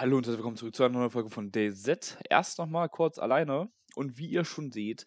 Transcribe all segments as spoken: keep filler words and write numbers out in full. Hallo und herzlich willkommen zurück zu einer neuen Folge von DayZ. Erst nochmal kurz alleine und wie ihr schon seht,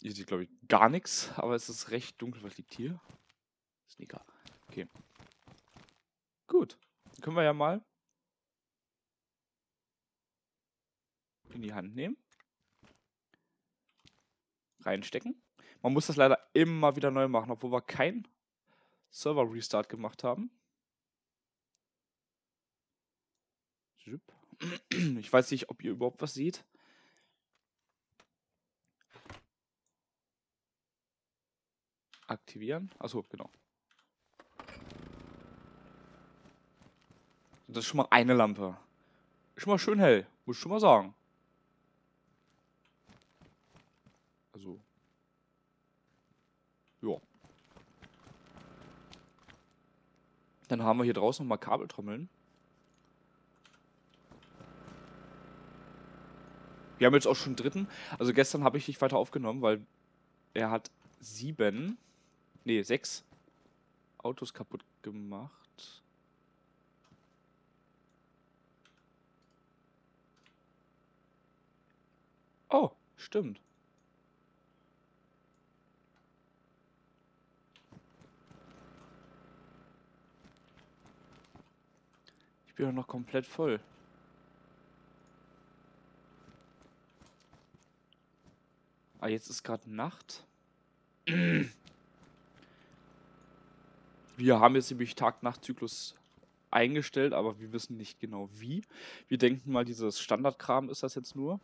ihr seht glaube ich gar nichts, aber es ist recht dunkel. Was liegt hier? Sneaker. Okay. Gut. Dann können wir ja mal in die Hand nehmen. Reinstecken. Man muss das leider immer wieder neu machen, obwohl wir keinen Server-Restart gemacht haben. Ich weiß nicht, ob ihr überhaupt was seht. Aktivieren. Achso, genau. Das ist schon mal eine Lampe. Schon mal schön hell, muss ich schon mal sagen. Also. Ja. Dann haben wir hier draußen nochmal Kabeltrommeln. Wir haben jetzt auch schon dritten. Also gestern habe ich nicht weiter aufgenommen, weil er hat sieben, nee, sechs Autos kaputt gemacht. Oh, stimmt. Ich bin doch noch komplett voll. Ah, jetzt ist gerade Nacht. Wir haben jetzt nämlich Tag-Nacht-Zyklus eingestellt, aber wir wissen nicht genau wie. Wir denken mal, dieses Standardkram ist das jetzt nur.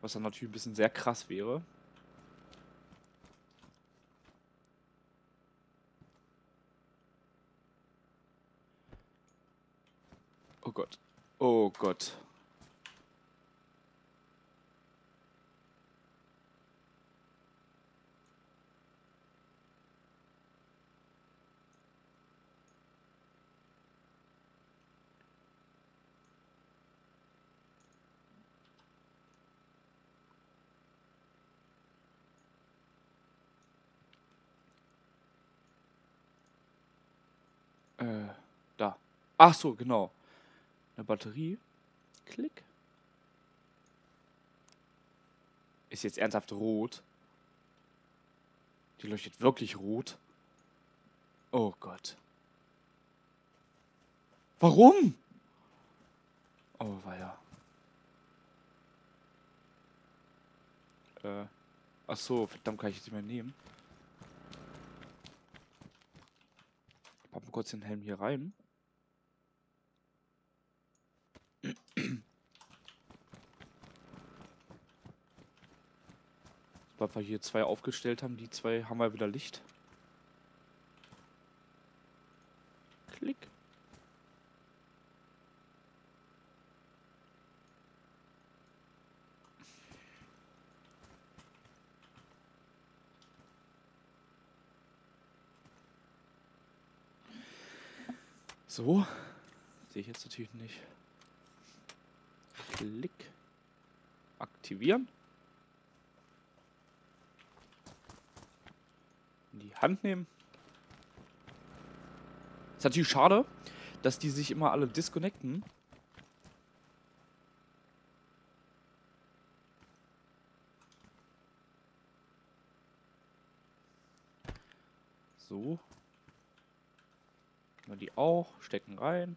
Was dann natürlich ein bisschen sehr krass wäre. Oh Gott. Oh Gott. Da. Ach so, genau. Eine Batterie. Klick. Ist jetzt ernsthaft rot. Die leuchtet wirklich rot. Oh Gott. Warum? Oh, weia. Äh. Ach so, verdammt, kann ich jetzt nicht mehr nehmen. Packen wir kurz den Helm hier rein. Weil wir hier zwei aufgestellt haben, die zwei haben wir wieder Licht. Klick. So. Sehe ich jetzt natürlich nicht. Klick. Aktivieren. In die Hand nehmen. Ist natürlich schade, dass die sich immer alle disconnecten. So. Nehmen wir die auch, stecken rein.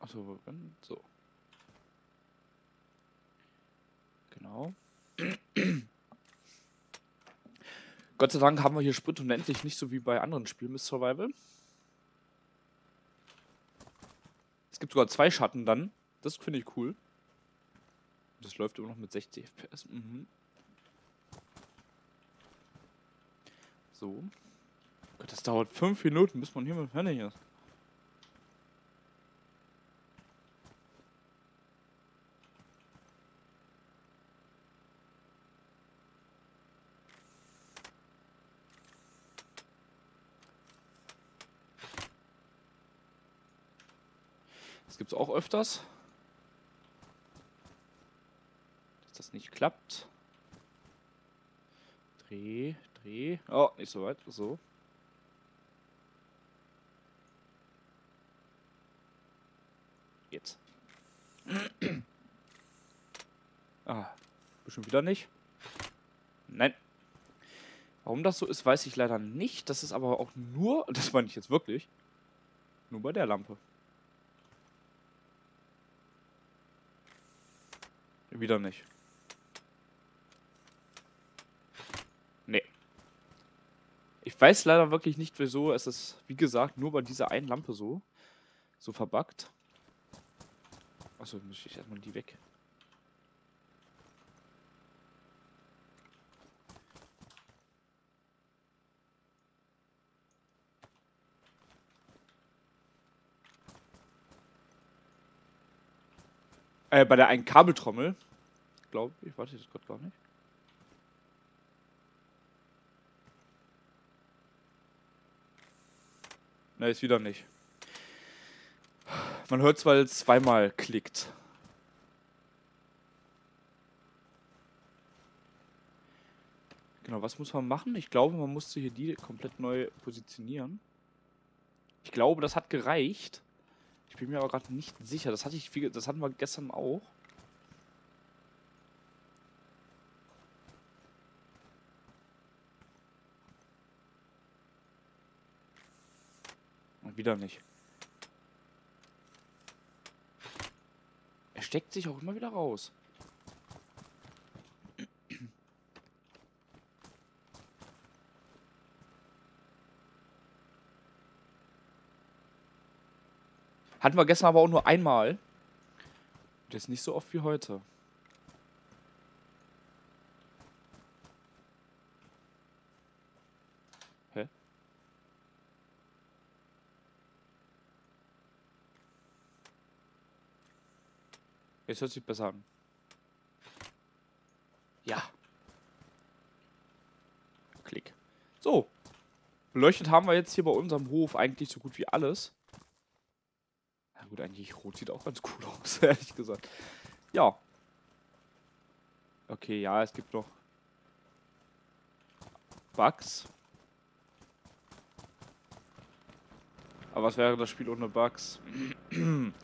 Achso, so. Genau. Gott sei Dank haben wir hier Sprit unendlich, nicht so wie bei anderen Spielen mit Survival. Es gibt sogar zwei Schatten dann. Das finde ich cool. Das läuft immer noch mit sechzig F P S. Mhm. So. Gott, das dauert fünf Minuten, bis man hier mit fertig ist. Das gibt es auch öfters. Dass das nicht klappt. Dreh, dreh. B. Oh, nicht so weit. So. Jetzt. Ah, bestimmt wieder nicht. Nein. Warum das so ist, weiß ich leider nicht. Das ist aber auch nur, das meine ich jetzt wirklich, nur bei der Lampe. Wieder nicht. Nee. Ich weiß leider wirklich nicht, wieso. Es ist, wie gesagt, nur bei dieser einen Lampe so. So verbuggt. Achso, muss ich erstmal die weg. Äh, bei der einen Kabeltrommel. Glaube ich, weiß ich das gerade gar nicht. Ne, ist wieder nicht. Man hört es, weil es zweimal klickt. Genau, was muss man machen? Ich glaube, man musste hier die komplett neu positionieren. Ich glaube, das hat gereicht. Ich bin mir aber gerade nicht sicher. Das hatte ich viel, das hatten wir gestern auch. Und wieder nicht. Er steckt sich auch immer wieder raus. Hatten wir gestern aber auch nur einmal. Und jetzt nicht so oft wie heute. Hä? Jetzt hört sich besser an. Ja. Klick. So. Beleuchtet haben wir jetzt hier bei unserem Hof eigentlich so gut wie alles. Gut, eigentlich rot sieht auch ganz cool aus, ehrlich gesagt. Ja. Okay, ja, es gibt noch Bugs. Aber was wäre das Spiel ohne Bugs? Wir haben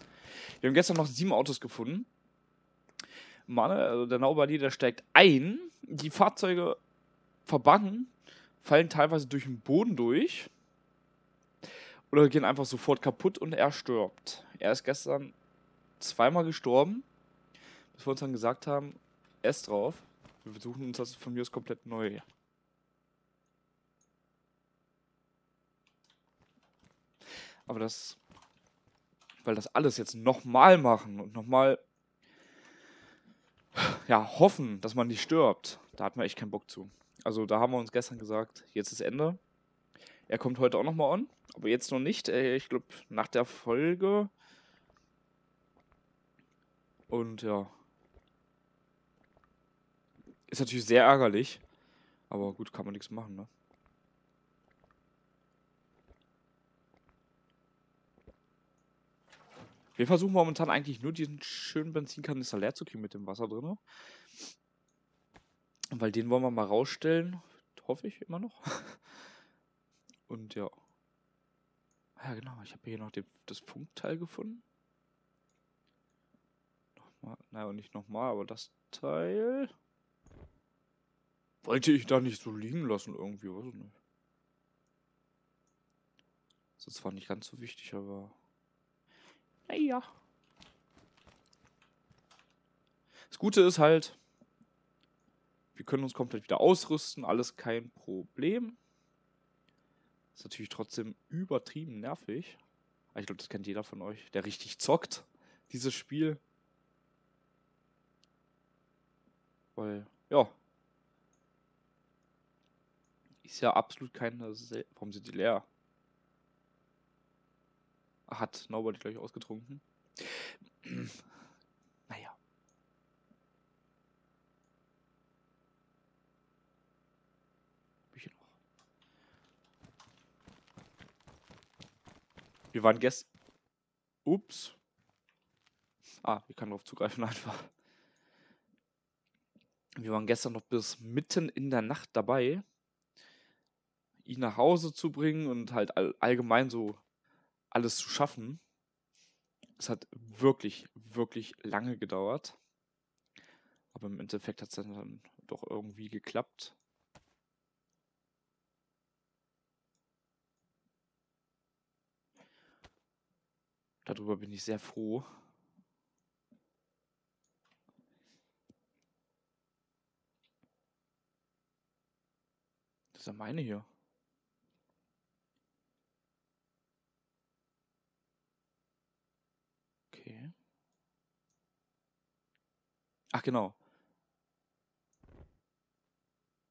gestern noch sieben Autos gefunden. Mann, also der Nobody steigt ein. Die Fahrzeuge verbannen, fallen teilweise durch den Boden durch. Oder gehen einfach sofort kaputt und er stirbt. Er ist gestern zweimal gestorben, bis wir uns dann gesagt haben, ess drauf. Wir versuchen uns das von mir aus komplett neu. Aber das, weil das alles jetzt nochmal machen und nochmal, ja, hoffen, dass man nicht stirbt, da hatten wir echt keinen Bock zu. Also da haben wir uns gestern gesagt, jetzt ist Ende. Er kommt heute auch nochmal on, aber jetzt noch nicht. Ich glaube, nach der Folge. Und ja. Ist natürlich sehr ärgerlich. Aber gut, kann man nichts machen, ne? Wir versuchen momentan eigentlich nur diesen schönen Benzinkanister leer zu kriegen mit dem Wasser drin. Weil den wollen wir mal rausstellen. Hoffe ich immer noch. Und ja. Ja, genau. Ich habe hier noch den, das Funkteil gefunden. Nochmal. Naja, nicht nochmal, aber das Teil. Wollte ich da nicht so liegen lassen, irgendwie. Weiß ich nicht. Das ist zwar nicht ganz so wichtig, aber. Naja. Das Gute ist halt, wir können uns komplett wieder ausrüsten. Alles kein Problem. Ist natürlich trotzdem übertrieben nervig. Aber ich glaube, das kennt jeder von euch, der richtig zockt, dieses Spiel. Weil, ja. Ist ja absolut keine... Sel Warum sind die leer? Hat Norbert gleich ausgetrunken. Naja. Wir waren gestern... Ups. Ah, ich kann drauf zugreifen einfach. Wir waren gestern noch bis mitten in der Nacht dabei. ihn nach Hause zu bringen und halt all, allgemein so alles zu schaffen. Es hat wirklich, wirklich lange gedauert. Aber im Endeffekt hat es dann doch irgendwie geklappt. Darüber bin ich sehr froh. Das ist ja meine hier. Okay. Ach genau.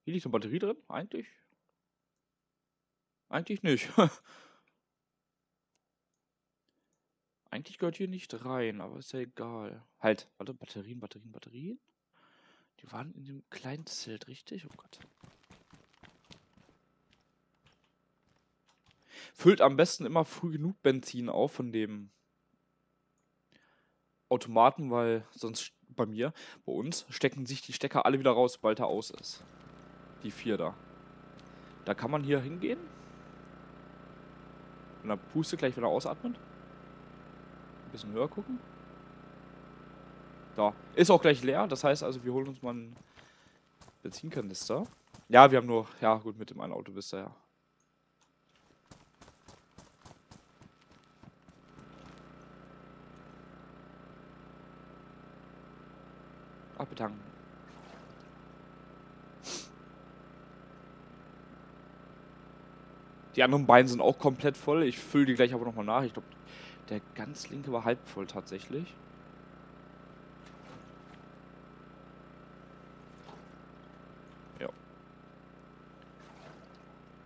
Hier liegt eine Batterie drin? Eigentlich? Eigentlich nicht. Eigentlich gehört hier nicht rein, aber ist ja egal. Halt, warte, Batterien, Batterien, Batterien. Die waren in dem kleinen Zelt, richtig? Oh Gott. Füllt am besten immer früh genug Benzin auf von dem Automaten, weil sonst bei mir, bei uns, stecken sich die Stecker alle wieder raus, sobald er aus ist. Die vier da. Da kann man hier hingehen. Und dann puste gleich, wenn er ausatmet. Bisschen höher gucken. Da. Ist auch gleich leer. Das heißt also, wir holen uns mal einen Benzinkanister. Ja, wir haben nur... Ja, gut, mit dem einen Auto bist du ja. Ach, bedanken. Die anderen beiden sind auch komplett voll. Ich fülle die gleich aber nochmal nach. Ich glaube... Der ganz linke war halb voll tatsächlich. Ja.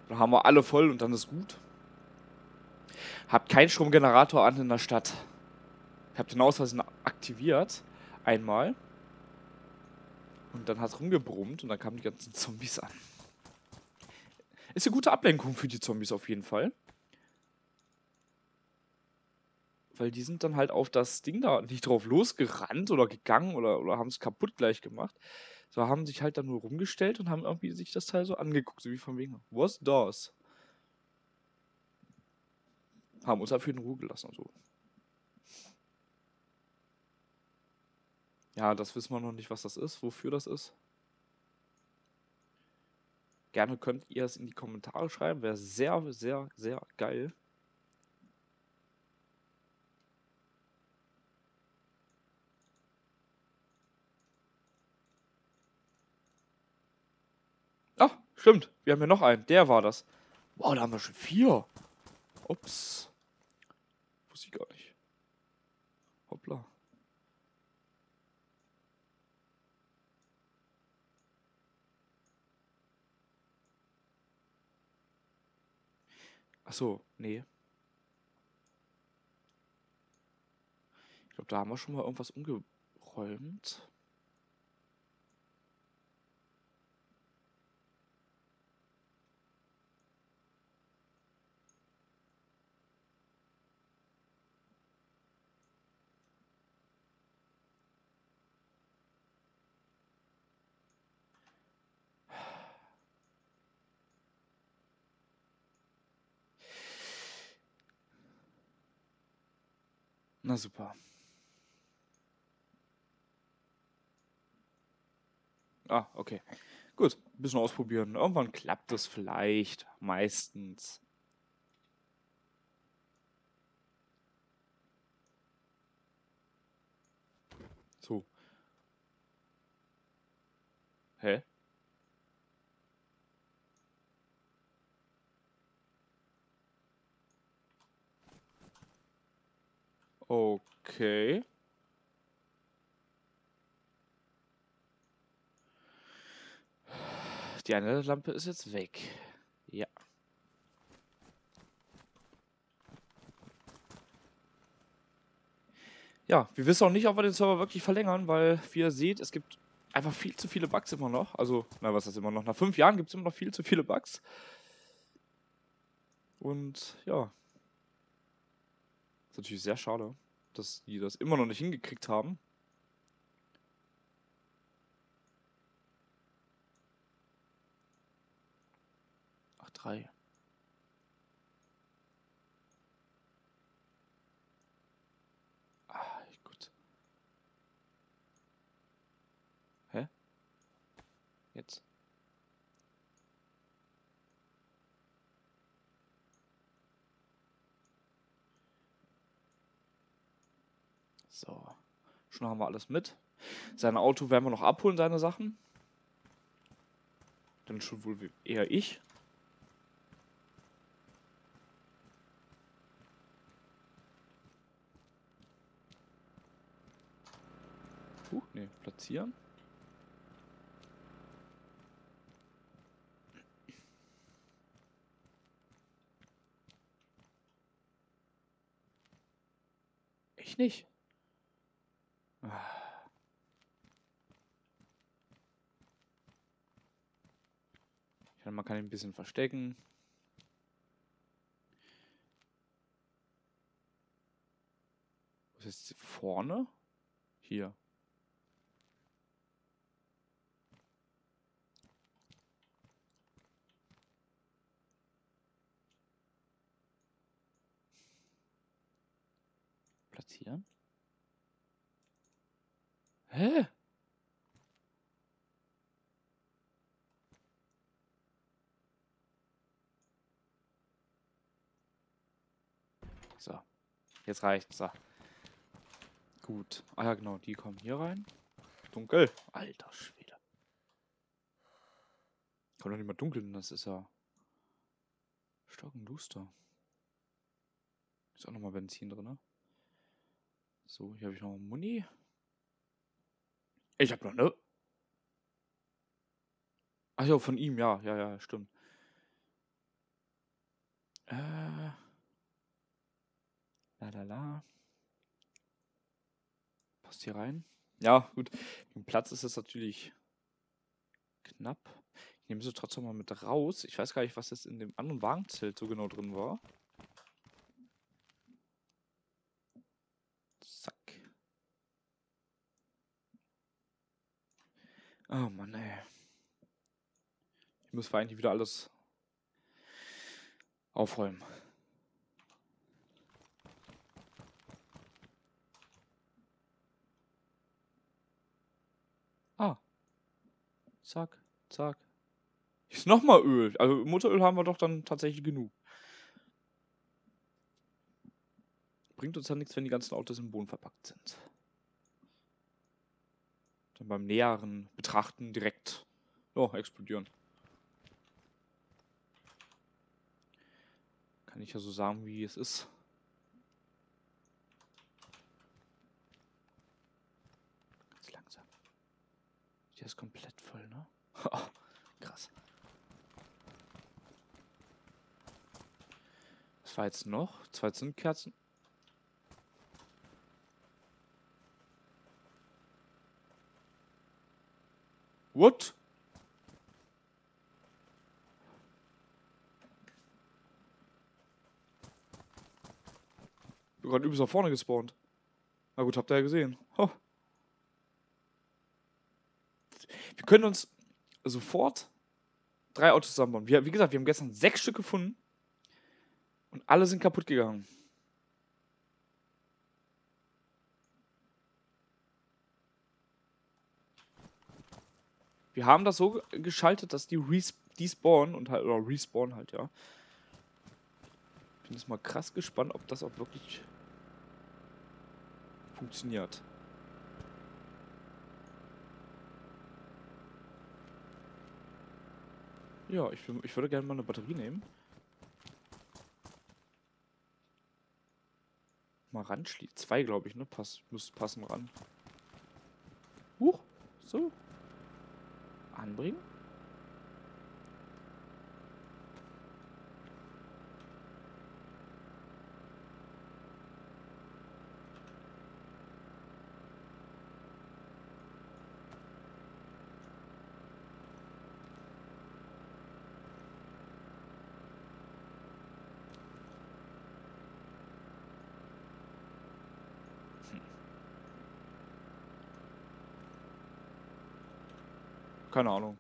Dann haben wir alle voll und dann ist gut. Hab keinen Stromgenerator an in der Stadt. Ich hab den Ausweis aktiviert. Einmal. Und dann hat's rumgebrummt und dann kamen die ganzen Zombies an. Ist eine gute Ablenkung für die Zombies auf jeden Fall. Weil die sind dann halt auf das Ding da nicht drauf losgerannt oder gegangen oder, oder haben es kaputt gleich gemacht. So haben sich halt dann nur rumgestellt und haben irgendwie sich das Teil so angeguckt, so wie von wegen, was das? Haben uns dafür in Ruhe gelassen und so. Ja, das wissen wir noch nicht, was das ist, wofür das ist. Gerne könnt ihr es in die Kommentare schreiben, wäre sehr, sehr, sehr geil. Stimmt, wir haben ja noch einen. Der war das. Wow, da haben wir schon vier. Ups. Wusste ich gar nicht. Hoppla. Achso, nee. Ich glaube, da haben wir schon mal irgendwas umgeräumt. Na super. Ah, okay. Gut, ein bisschen ausprobieren. Irgendwann klappt das vielleicht. Meistens. So. Hä? Okay. Die eine Lampe ist jetzt weg. Ja. Ja, wir wissen auch nicht, ob wir den Server wirklich verlängern, weil, wie ihr seht, es gibt einfach viel zu viele Bugs immer noch. Also, na, was heißt immer noch? Nach fünf Jahren gibt es immer noch viel zu viele Bugs. Und, ja. Natürlich sehr schade, dass die das immer noch nicht hingekriegt haben. Ach, drei. Jetzt. So. Schon haben wir alles mit. Sein Auto werden wir noch abholen, seine Sachen. Dann schon wohl eher ich. Uh, ne, platzieren. Echt nicht. Man kann ihn ein bisschen verstecken. Was ist jetzt vorne? Hier. Platzieren. Hä? So, jetzt reicht's. So. Gut. Ah ja, genau, die kommen hier rein. Dunkel. Alter Schwede. Kann doch nicht mal dunkel, denn das ist ja stockenduster. Ist auch nochmal Benzin drin, ne? So, hier habe ich noch einen Muni. Ich habe noch ne. Ach ja, von ihm, ja, ja, ja, stimmt. Äh. La la la. Passt hier rein. Ja, gut. Im Platz ist es natürlich knapp. Ich nehme sie trotzdem mal mit raus. Ich weiß gar nicht, was jetzt in dem anderen Wagenzelt so genau drin war. Zack. Oh Mann, ey. Ich muss eigentlich wieder alles aufräumen. Ah. Zack, zack. Ist nochmal Öl. Also Motoröl haben wir doch dann tatsächlich genug. Bringt uns ja nichts, wenn die ganzen Autos im Boden verpackt sind. Dann beim näheren Betrachten direkt oh, explodieren. Kann ich ja so sagen, wie es ist. Der ist komplett voll, ne? Krass. Was war jetzt noch? Zwei Zündkerzen. What? Ich bin gerade übelst nach vorne gespawnt. Na gut, habt ihr ja gesehen. Oh. Wir können uns sofort drei Autos zusammenbauen. Wir, wie gesagt, wir haben gestern sechs Stück gefunden und alle sind kaputt gegangen. Wir haben das so geschaltet, dass die res despawnen und halt, oder respawnen halt, ja. Ich bin jetzt mal krass gespannt, ob das auch wirklich funktioniert. Ja, ich, ich würde gerne mal eine Batterie nehmen. Mal ran schließen. Zwei, glaube ich, ne? Pass, müsste passen ran. Huch, so. Anbringen. Keine Ahnung.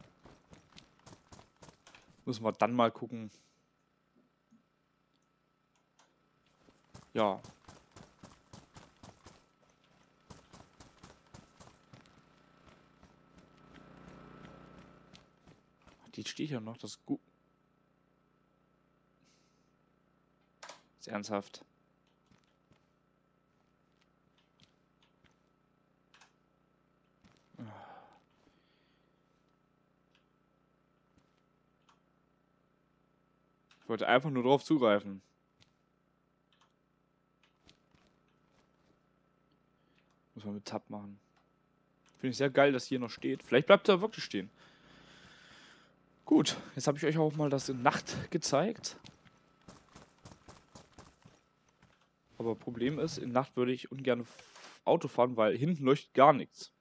Müssen wir dann mal gucken. Ja. Die steht ja noch, das ist gut. Ist ernsthaft. Ich wollte einfach nur drauf zugreifen. Muss man mit Tab machen. Finde ich sehr geil, dass hier noch steht. Vielleicht bleibt er wirklich stehen. Gut, jetzt habe ich euch auch mal das in Nacht gezeigt. Aber Problem ist, in Nacht würde ich ungern Auto fahren, weil hinten leuchtet gar nichts.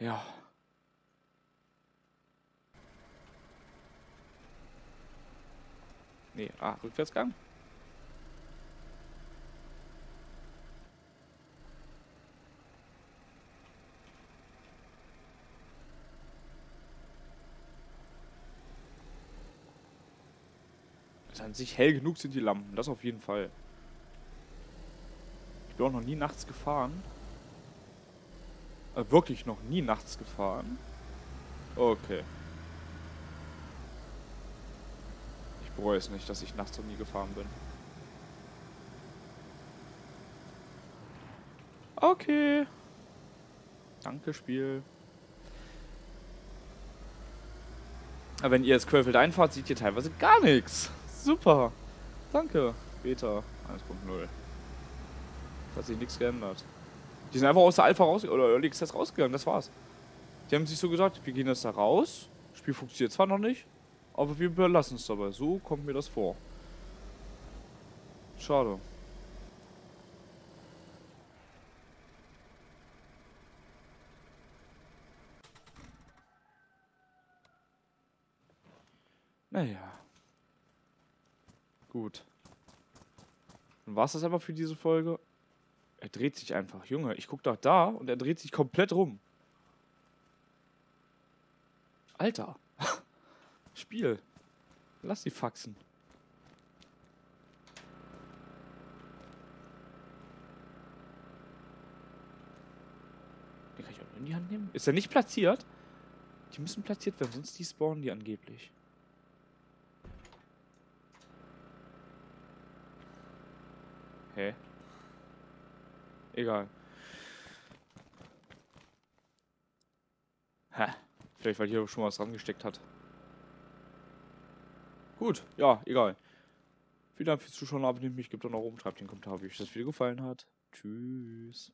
Ja. Nee, ah, Rückwärtsgang. Also an sich hell genug sind die Lampen, das auf jeden Fall. Ich bin auch noch nie nachts gefahren. Wirklich noch nie nachts gefahren. Okay. Ich bereue es nicht, dass ich nachts noch nie gefahren bin. Okay. Danke, Spiel. Aber wenn ihr jetzt Quellfeld einfahrt, seht ihr teilweise gar nichts. Super. Danke. Beta eins Punkt null. Hat sich nichts geändert. Die sind einfach aus der Alpha raus oder Early Access rausgegangen, das war's. Die haben sich so gesagt, wir gehen jetzt da raus. Das Spiel funktioniert zwar noch nicht, aber wir belassen es dabei. So kommt mir das vor. Schade. Naja. Gut. Dann war's das aber für diese Folge. Er dreht sich einfach. Junge, ich guck doch da und er dreht sich komplett rum. Alter. Spiel. Lass die Faxen. Den kann ich auch in die Hand nehmen. Ist er nicht platziert? Die müssen platziert werden, sonst die spawnen die angeblich. Hä? Okay. Egal. Ha, vielleicht weil hier schon was dran gesteckt hat. Gut, ja, egal. Vielen Dank fürs Zuschauen, abonniert mich, gebt doch noch oben, schreibt den Kommentar, wie euch das Video gefallen hat. Tschüss.